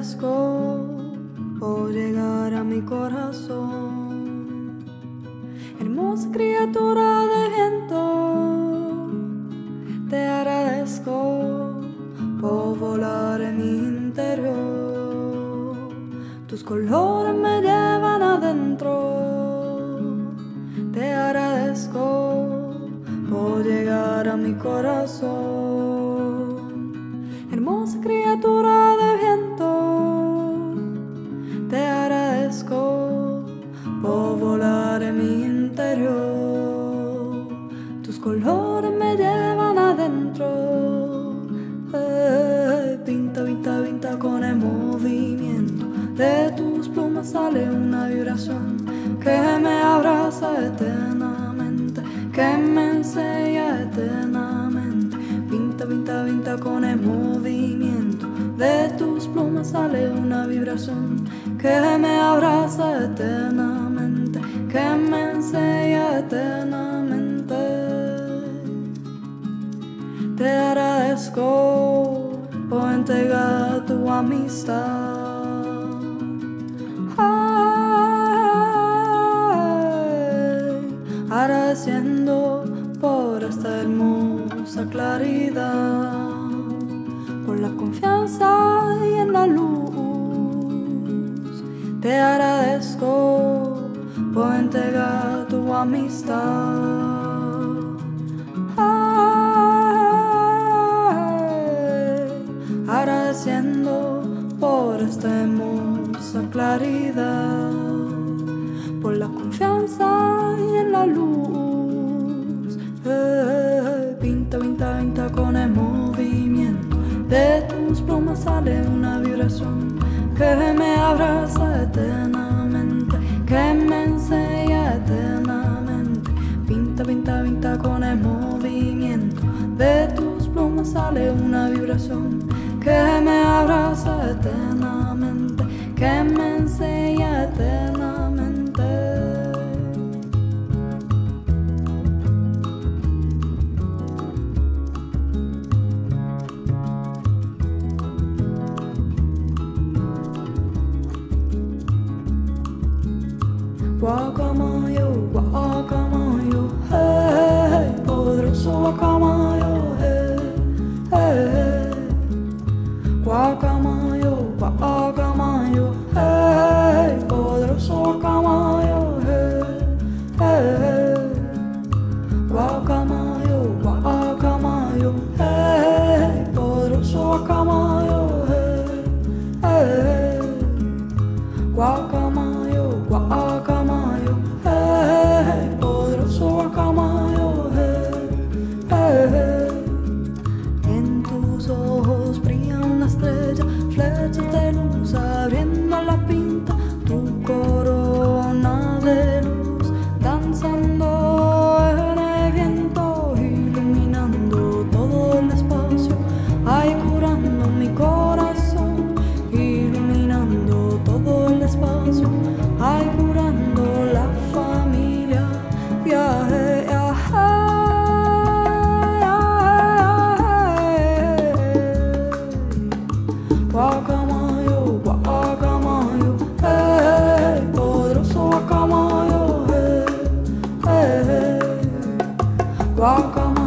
agradezco por llegar a mi corazón. Hermosa criatura de viento, te agradezco por volar en mi interior. Tus colores me llevan adentro. Te agradezco por llegar a mi corazón. Hermosa criatura de viento, te agradezco por volar en mi interior. Tus colores me llevan adentro. Pinta, pinta, pinta con el movimiento. De tus plumas sale una vibración que me abraza eternamente, que me enseña eternamente. Pinta, pinta, pinta con el movimiento. De tus plumas sale una vibración que me abraza eternamente, que me enseña eternamente. Te agradezco por entregar tu amistad. Ay, agradeciendo por esta hermosa claridad, por la confianza y en la luz. Te agradezco por entregar tu amistad. Agradeciendo por esta hermosa claridad, por la confianza y en la luz. Pinta, pinta, pinta con el movimiento. De tus plumas sale una vibración que me abraza eternamente, que me enseña eternamente. Pinta, pinta, pinta con el movimiento. De tus plumas sale una vibración que me abraza eternamente, que me enseña eternamente. Guacamayo, guacamayo, hey, hey, poderoso guacamayo, hey, hey, hey. Guacamayo, guacamayo, hey, hey, poderoso guacamayo, hey, hey, hey. Guacamayo, guacamayo, hey, hey, poderoso guacamayo, hey, hey, hey. Guacamayo, guacamayo, hey, hey, poderoso guacamayo, hey, hey, hey. En tus ojos estrella, flechas de luz abriendo la pinta, tu corona de luz danzando en el viento, iluminando todo el espacio, ay, curando mi corazón, iluminando todo el espacio, ay, curando la familia, viaje, viaje. Guacamayo, guacamayo, hey, hey, poderoso guacamayo, hey, hey, hey. Guacamayo.